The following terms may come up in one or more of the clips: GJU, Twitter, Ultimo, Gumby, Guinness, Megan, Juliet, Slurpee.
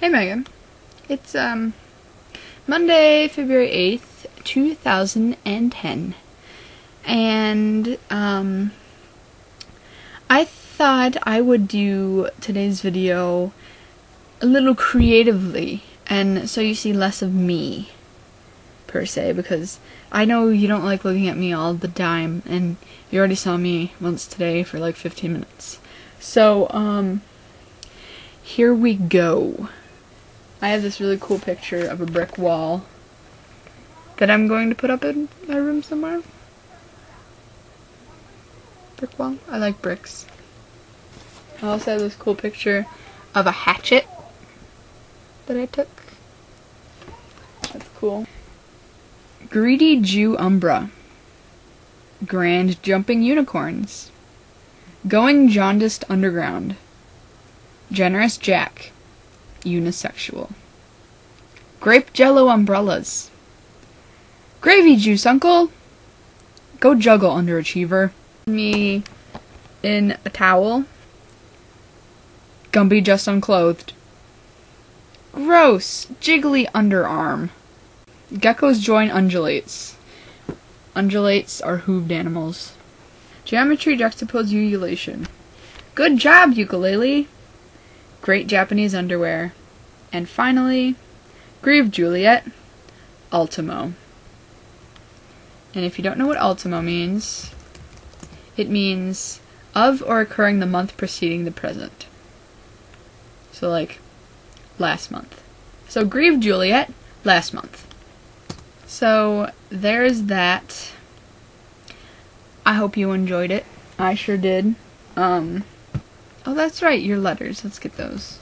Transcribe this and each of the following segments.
Hey Megan, it's Monday, February 8th, 2010, and I thought I would do today's video a little creatively, and so you see less of me, per se, because I know you don't like looking at me all the time, and you already saw me once today for like 15 minutes. So, here we go. I have this really cool picture of a brick wall that I'm going to put up in my room somewhere. Brick wall? I like bricks. I also have this cool picture of a hatchet that I took. That's cool. Greedy Jew Umbra. Grand Jumping Unicorns. Going Jaundiced Underground. Generous Jack. Unisexual. Grape Jello Umbrellas. Gravy Juice, Uncle! Go juggle, Underachiever. Me in a towel. Gumby Just Unclothed. Gross! Jiggly Underarm. Geckos Join Undulates. Undulates are hooved animals. Geometry Juxtaposed Ululation. Good job, ukulele! Great Japanese Underwear. And finally, Grieve Juliet, Ultimo. And if you don't know what Ultimo means, it means of or occurring the month preceding the present. So like, last month. So Grieve Juliet, last month. So there's that. I hope you enjoyed it. I sure did. Oh, that's right, your letters. Let's get those.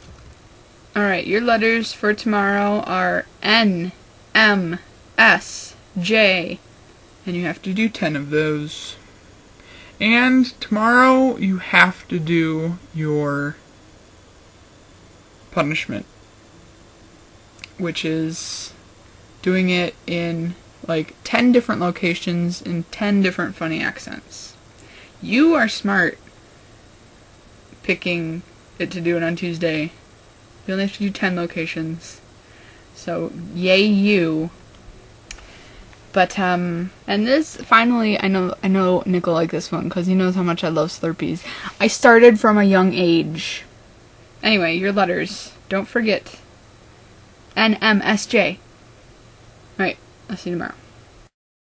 Alright, your letters for tomorrow are N, M, S, J, and you have to do 10 of those. And tomorrow you have to do your punishment, which is doing it in like 10 different locations in 10 different funny accents. You are smart. Picking it to do it on Tuesday. You only have to do 10 locations. So, yay you. But, and this, finally, I know Nick will like this one, because he knows how much I love Slurpees. I started from a young age. Anyway, your letters. Don't forget. NMSJ. Alright, I'll see you tomorrow.